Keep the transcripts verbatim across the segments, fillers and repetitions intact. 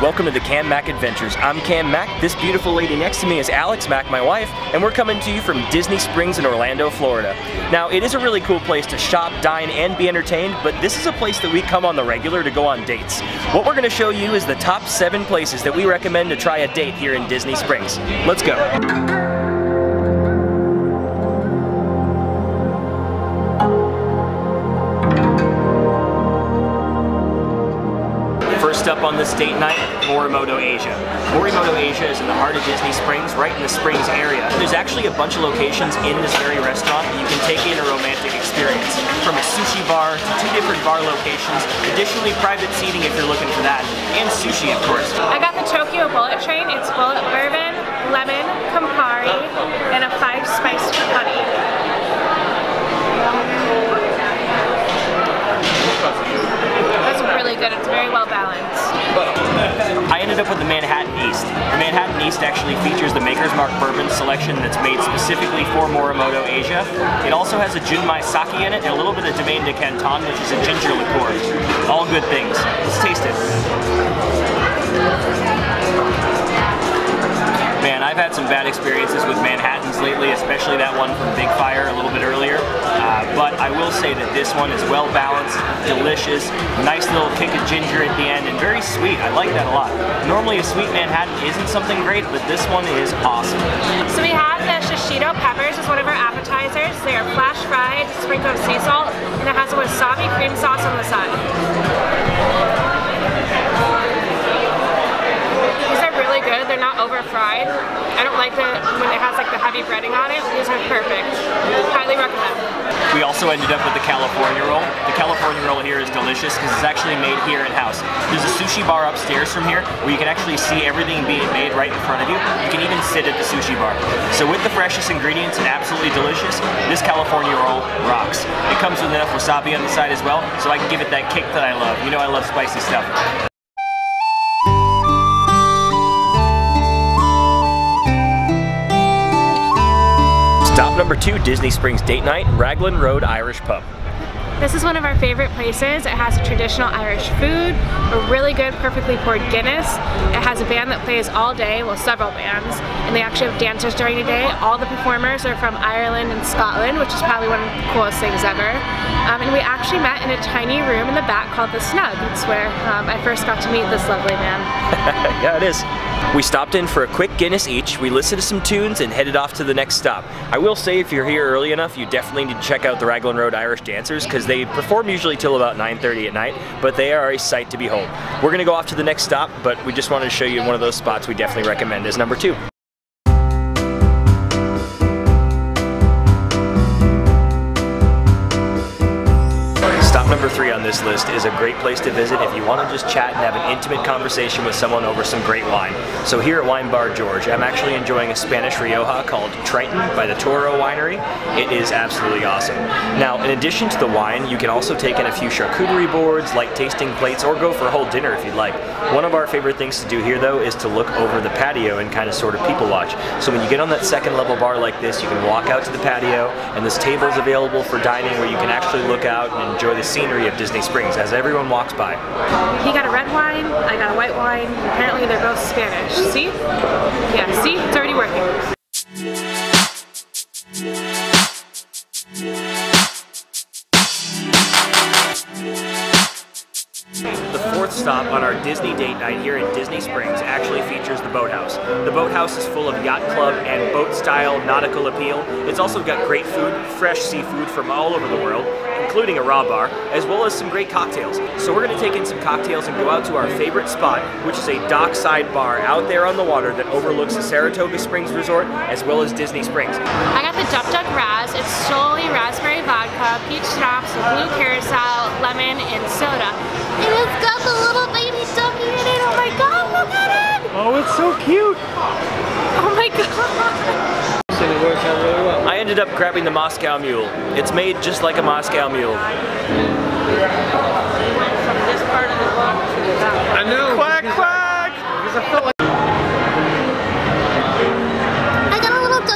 Welcome to the Cam Mac Adventures. I'm Cam Mac. This beautiful lady next to me is Alex Mac, my wife, and we're coming to you from Disney Springs in Orlando, Florida. Now, it is a really cool place to shop, dine, and be entertained, but this is a place that we come on the regular to go on dates. What we're going to show you is the top seven places that we recommend to try a date here in Disney Springs. Let's go. Up on this date night, Morimoto Asia. Morimoto Asia is in the heart of Disney Springs, right in the Springs area. There's actually a bunch of locations in this very restaurant that you can take in a romantic experience, from a sushi bar to two different bar locations, additionally private seating if you're looking for that, and sushi of course. I got the Tokyo Bullet Train. It's bullet bourbon, lemon, Campari, and a five spice honey. That's really good. It's very well balanced. I ended up with the Manhattan East. The Manhattan East actually features the Maker's Mark bourbon selection that's made specifically for Morimoto Asia. It also has a Junmai Sake in it and a little bit of Domaine de Canton, which is a ginger liqueur. All good things. Let's taste it. Man, I've had some bad experiences with Manhattans lately, especially that one from Big Fire a little bit earlier. Uh, but I will say that this one is well balanced, delicious, nice little kick of ginger at the end, and very sweet. I like that a lot. Normally a sweet Manhattan isn't something great, but this one is awesome. So we have the shishito peppers as one of our appetizers. They are flash fried, sprinkled with sea salt, and it has a wasabi cream sauce on the side. These are really good. They're not over fried. I don't like it when it has like the heavy breading on it. These are perfect. Highly recommend. We also ended up with the California roll. The California roll here is delicious because it's actually made here in-house. There's a sushi bar upstairs from here where you can actually see everything being made right in front of you. You can even sit at the sushi bar. So with the freshest ingredients and absolutely delicious, this California roll rocks. It comes with enough wasabi on the side as well, so I can give it that kick that I love. You know I love spicy stuff. Stop number two, Disney Springs date night, Raglan Road Irish Pub. This is one of our favorite places. It has traditional Irish food, a really good perfectly poured Guinness. It has a band that plays all day, well several bands, and they actually have dancers during the day. All the performers are from Ireland and Scotland, which is probably one of the coolest things ever. Um, and we actually met in a tiny room in the back called The Snug. It's where um, I first got to meet this lovely man. Yeah, it is. We stopped in for a quick Guinness each, we listened to some tunes, and headed off to the next stop. I will say if you're here early enough, you definitely need to check out the Raglan Road Irish Dancers, because they perform usually till about nine thirty at night, but they are a sight to behold. We're going to go off to the next stop, but we just wanted to show you one of those spots we definitely recommend as number two. Number three on this list is a great place to visit if you want to just chat and have an intimate conversation with someone over some great wine. So here at Wine Bar George, I'm actually enjoying a Spanish Rioja called Triton by the Toro Winery. It is absolutely awesome. Now, in addition to the wine, you can also take in a few charcuterie boards, light tasting plates, or go for a whole dinner if you'd like. One of our favorite things to do here, though, is to look over the patio and kind of sort of people watch. So when you get on that second level bar like this, you can walk out to the patio, and this table is available for dining where you can actually look out and enjoy the scene of Disney Springs as everyone walks by. He got a red wine, I got a white wine. Apparently they're both Spanish. See? Yeah, see? It's already working. The fourth stop on our Disney date night here in Disney Springs actually features the Boathouse. The Boathouse is full of yacht club and boat-style nautical appeal. It's also got great food, fresh seafood from all over the world, including a raw bar, as well as some great cocktails. So we're going to take in some cocktails and go out to our favorite spot, which is a dockside bar out there on the water that overlooks the Saratoga Springs Resort, as well as Disney Springs. I got the Duck Duck Raz. It's solely raspberry vodka, peach schnapps, blue curacao, lemon, and soda. And it's got the little baby ducky in it. Oh my god, look at it! Oh, it's so cute! Oh my god! It works out really well. I ended up grabbing the Moscow mule. It's made just like a Moscow mule. I know. Quack, quack! I got a little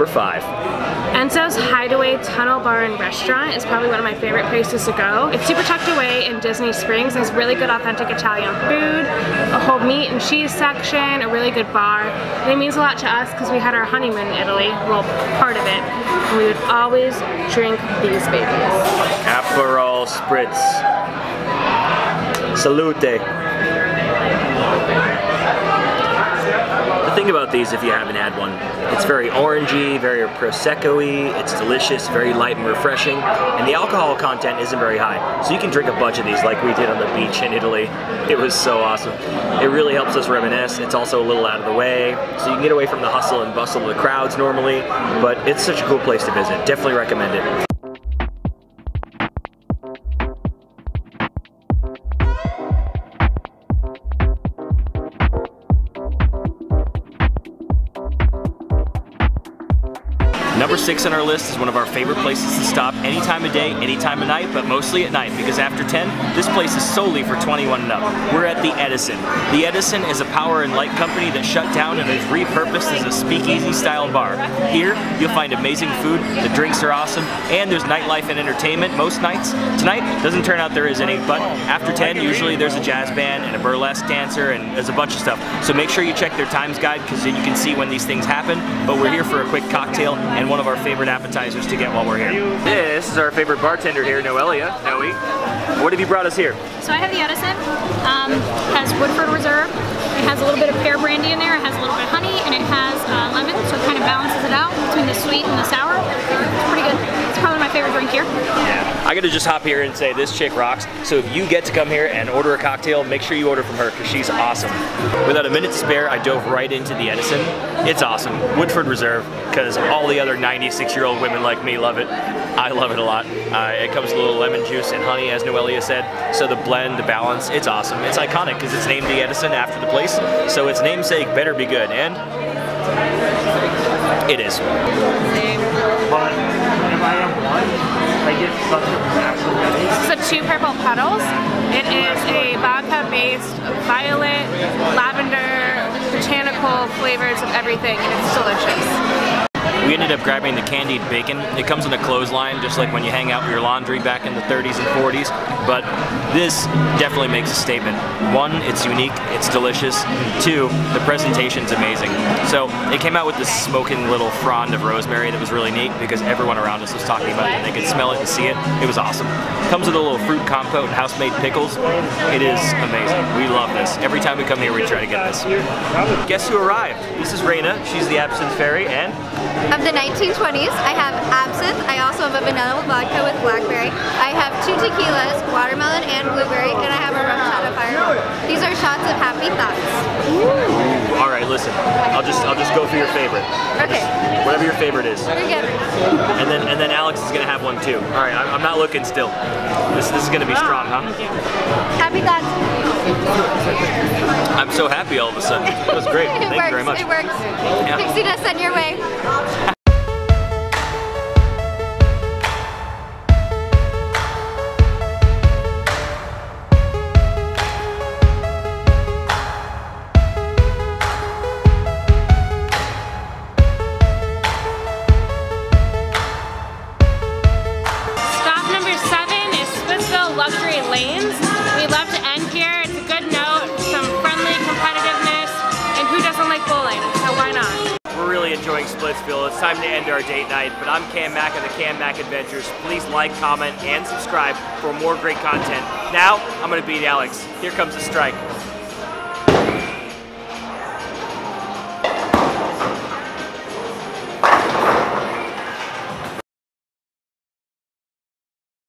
number five. Enzo's Hideaway Tunnel Bar and Restaurant is probably one of my favorite places to go. It's super tucked away in Disney Springs. There's really good authentic Italian food, a whole meat and cheese section, a really good bar. And it means a lot to us because we had our honeymoon in Italy, well, part of it, and we would always drink these babies. Aperol Spritz. Salute. Think about these if you haven't had one. It's very orangey, very prosecco-y, it's delicious, very light and refreshing, and the alcohol content isn't very high. So you can drink a bunch of these like we did on the beach in Italy. It was so awesome. It really helps us reminisce. It's also a little out of the way, so you can get away from the hustle and bustle of the crowds normally, but it's such a cool place to visit. Definitely recommend it. Number six on our list is one of our favorite places to stop any time of day, any time of night, but mostly at night, because after ten, this place is solely for twenty-one and up. We're at The Edison. The Edison is a Power and Light Company that shut down and is repurposed as a speakeasy-style bar. Here, you'll find amazing food, the drinks are awesome, and there's nightlife and entertainment most nights. Tonight, doesn't turn out there is any, but after ten, usually there's a jazz band and a burlesque dancer, and there's a bunch of stuff. So make sure you check their times guide, because then you can see when these things happen, but we're here for a quick cocktail and one of our favorite appetizers to get while we're here. This is our favorite bartender here, Noelia. Noe, what have you brought us here? So I have the Edison. Um, it has Woodford Reserve. It has a little bit of pear brandy in there. It has a little bit of honey, and it has uh, lemon, so it kind of balances it out between the sweet and the sour. It's pretty good. It's probably my favorite drink here. Yeah. I gotta just hop here and say this chick rocks. So if you get to come here and order a cocktail, make sure you order from her because she's awesome. Without a minute to spare, I dove right into the Edison. It's awesome. Woodford Reserve, because all the other ninety-six-year-old women like me love it. I love it a lot. Uh, it comes with a little lemon juice and honey, as Noelia said. So the blend, the balance, it's awesome. It's iconic because it's named the Edison after the place, so its namesake better be good, and it is. But if I have one, I get such a massive headache. This is a Two Purple Puddles. It is a vodka-based violet, lavender, botanical flavors of everything, and it's delicious. We ended up grabbing the candied bacon. It comes in a clothesline, just like when you hang out with your laundry back in the thirties and forties, but this definitely makes a statement. One, it's unique, it's delicious. Two, the presentation's amazing. So they came out with this smoking little frond of rosemary that was really neat because everyone around us was talking about it and they could smell it and see it. It was awesome. Comes with a little fruit compote and house-made pickles. It is amazing. We love this. Every time we come here, we try to get this. Guess who arrived? This is Raina. She's the Absinthe Fairy, and of the nineteen twenties, I have absinthe. I also have a vanilla with vodka with blackberry. I have two tequilas, watermelon and blueberry, and I have a rum shot of fireball. These are shots of happy thoughts. Ooh. All right, listen. I'll just I'll just go for your favorite. Okay. Just, whatever your favorite is. You're good. And then and then Alex is gonna have one too. All right, I'm, I'm not looking still. This this is gonna be strong, huh? Happy thoughts. I'm so happy all of a sudden. That was great. Thank works, you very much. It works. Yeah. Pixie dust on your way. Splitsville. It's time to end our date night, but I'm Cam Mac of the Cam Mac Adventures. Please like, comment, and subscribe for more great content. Now, I'm going to beat Alex. Here comes the strike.